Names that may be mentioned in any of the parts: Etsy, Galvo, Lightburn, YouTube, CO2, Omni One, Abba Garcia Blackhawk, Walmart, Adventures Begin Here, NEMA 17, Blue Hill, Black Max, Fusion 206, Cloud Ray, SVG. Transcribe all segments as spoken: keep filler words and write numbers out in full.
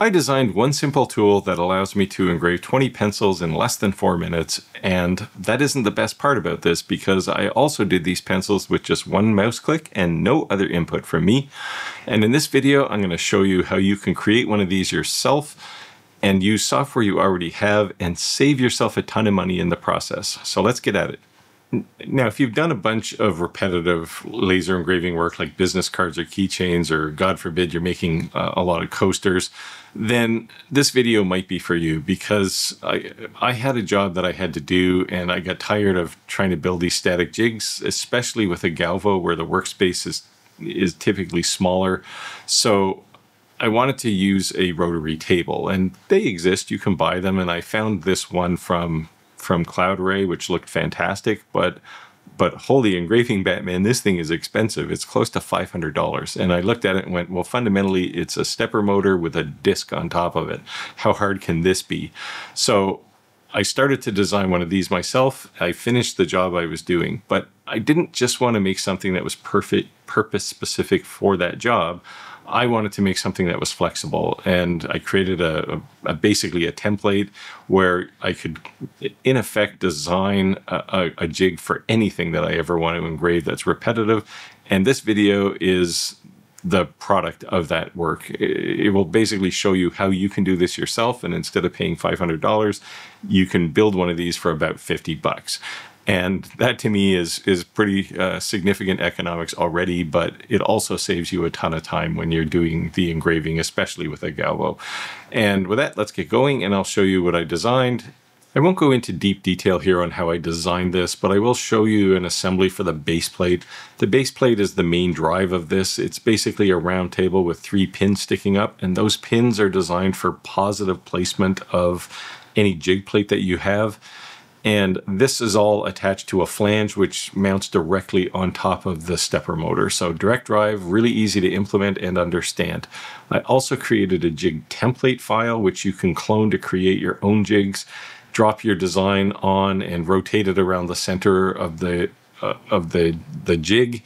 I designed one simple tool that allows me to engrave twenty pencils in less than four minutes, and that isn't the best part about this because I also did these pencils with just one mouse click and no other input from me. And in this video, I'm going to show you how you can create one of these yourself and use software you already have and save yourself a ton of money in the process. So let's get at it. Now, if you've done a bunch of repetitive laser engraving work like business cards or keychains, or God forbid you're making uh, a lot of coasters, then this video might be for you, because I, I had a job that I had to do and I got tired of trying to build these static jigs, especially with a Galvo where the workspace is, is typically smaller. So I wanted to use a rotary table, and they exist. You can buy them, and I found this one from from Cloud Ray, which looked fantastic, but but holy engraving Batman, this thing is expensive. It's close to five hundred dollars. And I looked at it and went, well, fundamentally, it's a stepper motor with a disc on top of it. How hard can this be? So I started to design one of these myself. I finished the job I was doing, but I didn't just want to make something that was perfect, purpose-specific for that job. I wanted to make something that was flexible, and I created a, a, a basically a template where I could, in effect, design a, a, a jig for anything that I ever want to engrave that's repetitive. And this video is the product of that work. It, it will basically show you how you can do this yourself, and instead of paying five hundred dollars, you can build one of these for about fifty bucks. And that to me is, is pretty uh, significant economics already, but it also saves you a ton of time when you're doing the engraving, especially with a Galvo. And with that, let's get going and I'll show you what I designed. I won't go into deep detail here on how I designed this, but I will show you an assembly for the base plate. The base plate is the main drive of this. It's basically a round table with three pins sticking up, and those pins are designed for positive placement of any jig plate that you have. And this is all attached to a flange which mounts directly on top of the stepper motor. So direct drive, really easy to implement and understand. I also created a jig template file which you can clone to create your own jigs, drop your design on and rotate it around the center of the, uh, of the, the jig,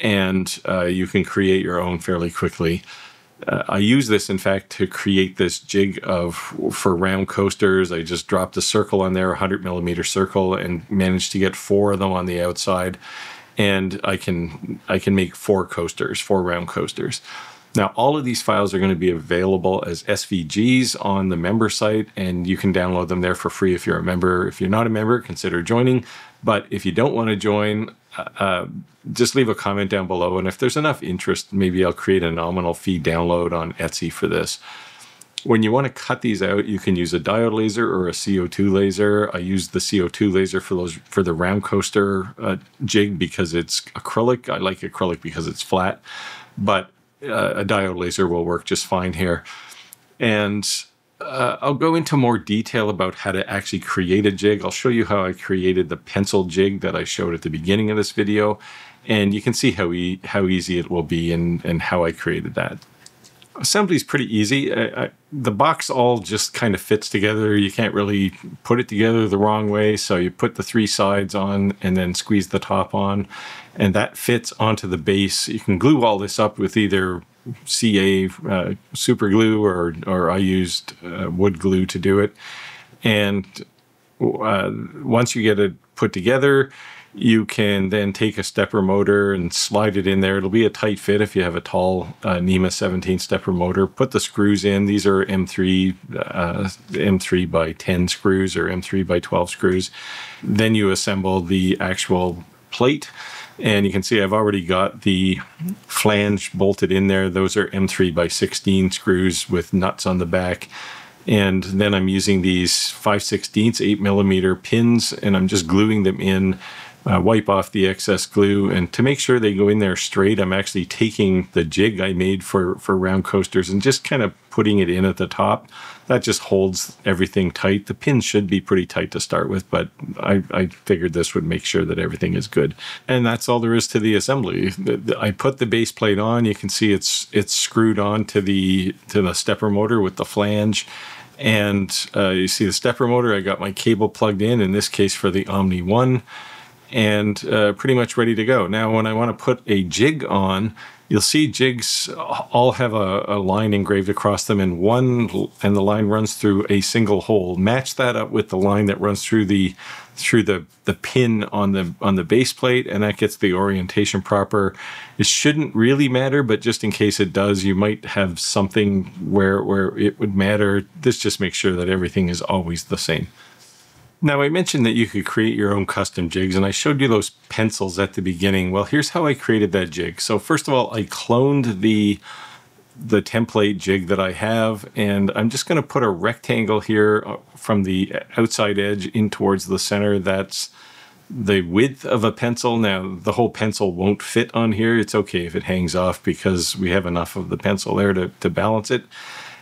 and uh, you can create your own fairly quickly. Uh, I use this, in fact, to create this jig of for round coasters. I just dropped a circle on there, a one hundred millimeter circle, and managed to get four of them on the outside. And I can, I can make four coasters, four round coasters. Now, all of these files are going to be available as S V Gs on the member site, and you can download them there for free if you're a member. If you're not a member, consider joining. But if you don't want to join, uh, just leave a comment down below. And if there's enough interest, maybe I'll create a nominal fee download on Etsy for this. When you want to cut these out, you can use a diode laser or a C O two laser. I used the C O two laser for those for the round coaster uh, jig because it's acrylic. I like acrylic because it's flat, but Uh, a diode laser will work just fine here. And uh, I'll go into more detail about how to actually create a jig. I'll show you how I created the pencil jig that I showed at the beginning of this video. And you can see how, e how easy it will be and, and how I created that. Assembly is pretty easy. I, I, the box all just kind of fits together. You can't really put it together the wrong way. So you put the three sides on and then squeeze the top on, and that fits onto the base. You can glue all this up with either C A uh, super glue or, or I used uh, wood glue to do it. And uh, once you get it put together, you can then take a stepper motor and slide it in there. It'll be a tight fit if you have a tall uh, NEMA seventeen stepper motor. Put the screws in. These are M three, uh, M three by ten screws or M three by twelve screws. Then you assemble the actual plate. And you can see I've already got the flange bolted in there. Those are M three by sixteen screws with nuts on the back. And then I'm using these five sixteenths, eight millimeter pins, and I'm just gluing them in. Uh, wipe off the excess glue, and to make sure they go in there straight, I'm actually taking the jig I made for, for round coasters and just kind of putting it in at the top. That just holds everything tight. The pins should be pretty tight to start with, but I, I figured this would make sure that everything is good. And that's all there is to the assembly. I put the base plate on. You can see it's it's screwed on to the, to the stepper motor with the flange. And uh, you see the stepper motor, I got my cable plugged in, in this case for the Omni One. and uh, pretty much ready to go. Now, when I want to put a jig on, you'll see jigs all have a, a line engraved across them, and one and the line runs through a single hole. Match that up with the line that runs through the through the the pin on the on the base plate, and that gets the orientation proper. It shouldn't really matter, but just in case it does, you might have something where where it would matter. This just makes sure that everything is always the same. Now, I mentioned that you could create your own custom jigs, and I showed you those pencils at the beginning. Well, here's how I created that jig. So first of all, I cloned the, the template jig that I have, and I'm just gonna put a rectangle here from the outside edge in towards the center. That's the width of a pencil. Now, the whole pencil won't fit on here. It's okay if it hangs off because we have enough of the pencil there to, to balance it.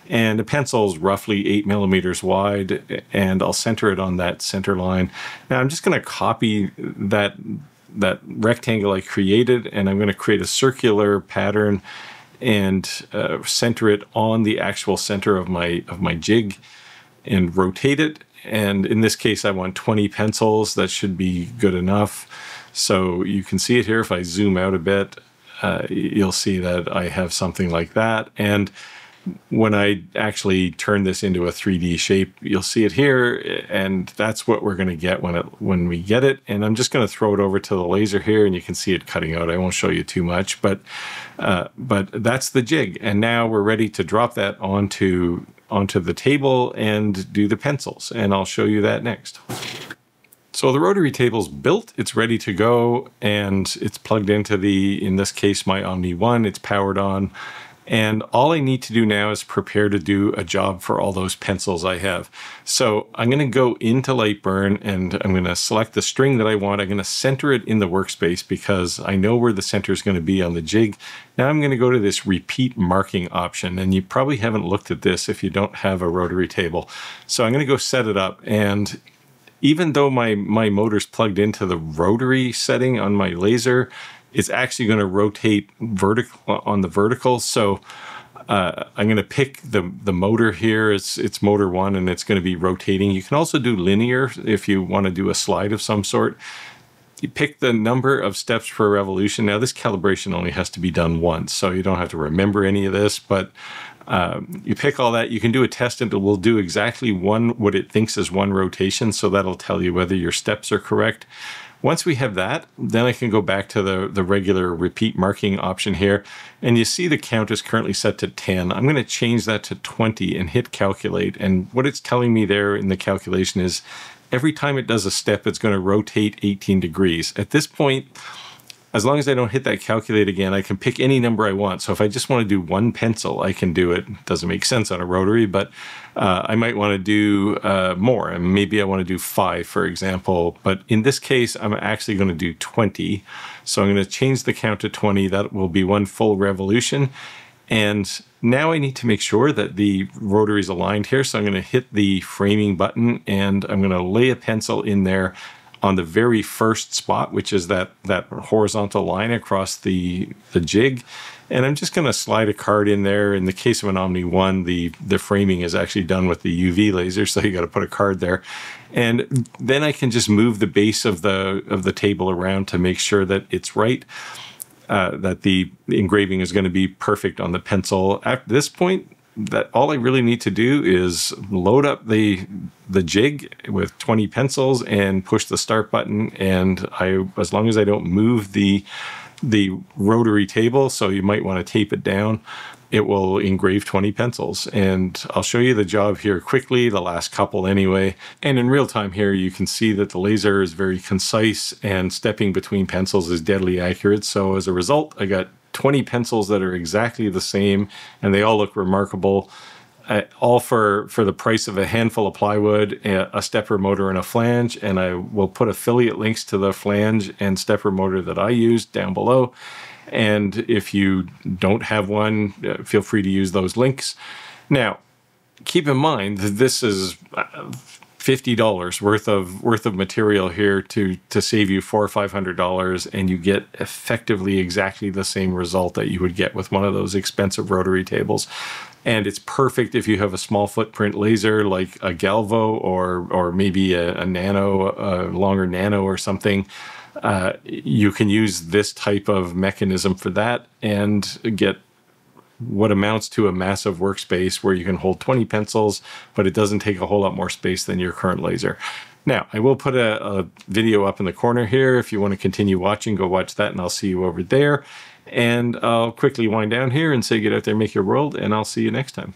And the pencil's roughly eight millimeters wide, and I'll center it on that center line. Now I'm just gonna copy that, that rectangle I created, and I'm gonna create a circular pattern and uh, center it on the actual center of my, of my jig and rotate it. And in this case, I want twenty pencils. That should be good enough. So you can see it here. If I zoom out a bit, uh, you'll see that I have something like that. And when I actually turn this into a three D shape, you'll see it here, and that's what we're going to get when it when we get it. And I'm just going to throw it over to the laser here, and you can see it cutting out. I won't show you too much, but uh, but that's the jig. And now we're ready to drop that onto onto the table and do the pencils, and I'll show you that next. So the rotary table's built, it's ready to go, and it's plugged into the, in this case, my Omni One. It's powered on. And all I need to do now is prepare to do a job for all those pencils I have. So I'm going to go into Lightburn, and I'm going to select the string that I want. I'm going to center it in the workspace because I know where the center is going to be on the jig. Now I'm going to go to this repeat marking option, and you probably haven't looked at this if you don't have a rotary table. So I'm going to go set it up, and even though my, my motor's plugged into the rotary setting on my laser, it's actually going to rotate vertical on the vertical. So uh, I'm going to pick the, the motor here. It's, it's motor one, and it's going to be rotating. You can also do linear if you want to do a slide of some sort. You pick the number of steps per revolution. Now this calibration only has to be done once, so you don't have to remember any of this, but um, you pick all that. You can do a test, and it will do exactly one, what it thinks is one rotation. So that'll tell you whether your steps are correct. Once we have that, then I can go back to the, the regular repeat marking option here. And you see the count is currently set to ten. I'm going to change that to twenty and hit calculate. And what it's telling me there in the calculation is every time it does a step, it's going to rotate eighteen degrees. At this point, as long as I don't hit that calculate again, I can pick any number I want. So if I just want to do one pencil, I can do it. It doesn't make sense on a rotary, but uh, I might want to do uh, more. And maybe I want to do five, for example. But in this case, I'm actually going to do twenty. So I'm going to change the count to twenty. That will be one full revolution. And now I need to make sure that the rotary is aligned here. So I'm going to hit the framing button, and I'm going to lay a pencil in there on the very first spot, which is that, that horizontal line across the, the jig. And I'm just gonna slide a card in there. In the case of an Omni One, the, the framing is actually done with the U V laser, so you gotta put a card there. And then I can just move the base of the, of the table around to make sure that it's right, uh, that the engraving is gonna be perfect on the pencil. At this point, that all I really need to do is load up the the jig with twenty pencils and push the start button, and I as long as I don't move the the rotary table, so you might want to tape it down, it will engrave twenty pencils. And I'll show you the job here quickly, the last couple anyway. And in real time here, you can see that the laser is very concise, and stepping between pencils is deadly accurate. So as a result, I got twenty pencils that are exactly the same, and they all look remarkable, uh, all for, for the price of a handful of plywood, a, a stepper motor, and a flange. And I will put affiliate links to the flange and stepper motor that I used down below. And if you don't have one, uh, feel free to use those links. Now, keep in mind that this is uh, fifty dollars worth of worth of material here to to save you four or five hundred dollars, and you get effectively exactly the same result that you would get with one of those expensive rotary tables. And it's perfect if you have a small footprint laser like a Galvo or or maybe a, a nano, a longer nano or something. Uh, you can use this type of mechanism for that and get what amounts to a massive workspace where you can hold twenty pencils, but it doesn't take a whole lot more space than your current laser. Now, I will put a, a video up in the corner here. If you want to continue watching, go watch that, and I'll see you over there. And I'll quickly wind down here and say, get out there, make your world, and I'll see you next time.